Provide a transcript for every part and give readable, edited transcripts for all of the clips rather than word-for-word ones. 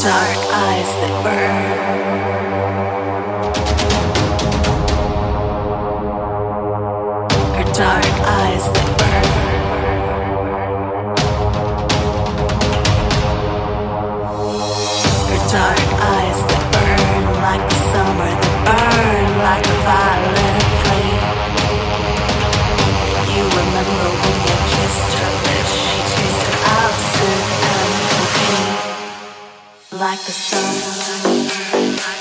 Dark eyes that burn. Like the sun. Dark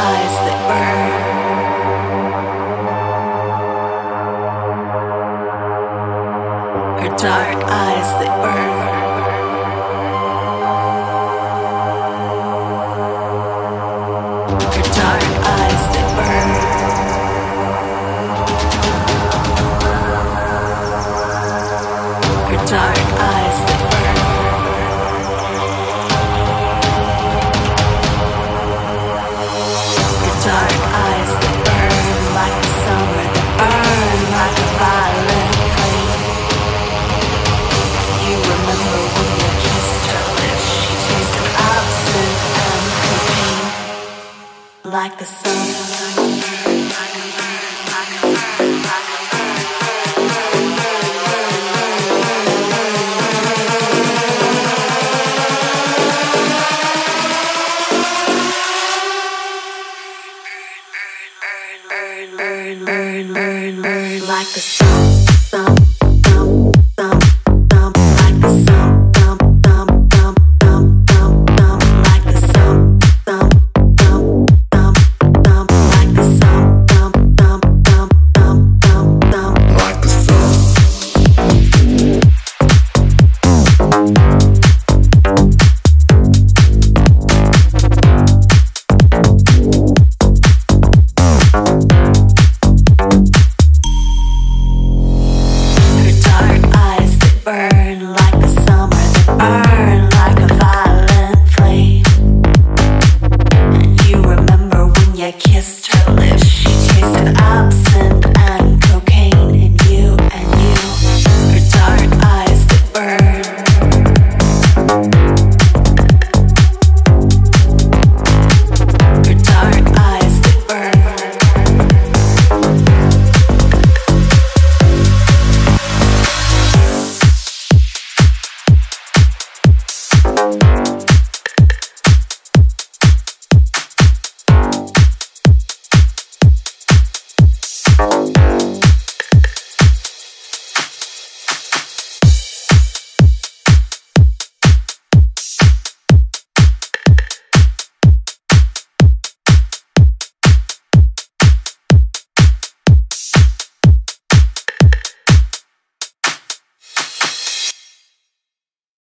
eyes that burn. Her dark eyes that burn. Her dark eyes that burn. Her dark eyes that burn. Like the sun. Like the sun.